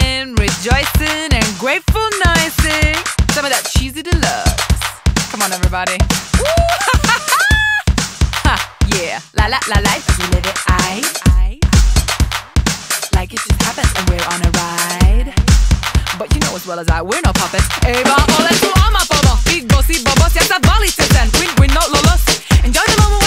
laughing, rejoicing, and grateful noising. Some of that cheesy deluxe. Come on, everybody. Woo! Ha, yeah. La la la life as we live it, I. Like it just happens and we're on a ride. But you know as well as I, we're no puppets. Eva, ole tu ama pomo. Big bossy bobos, yes, a bali ten. Win, win, no lolos. Enjoy the moment.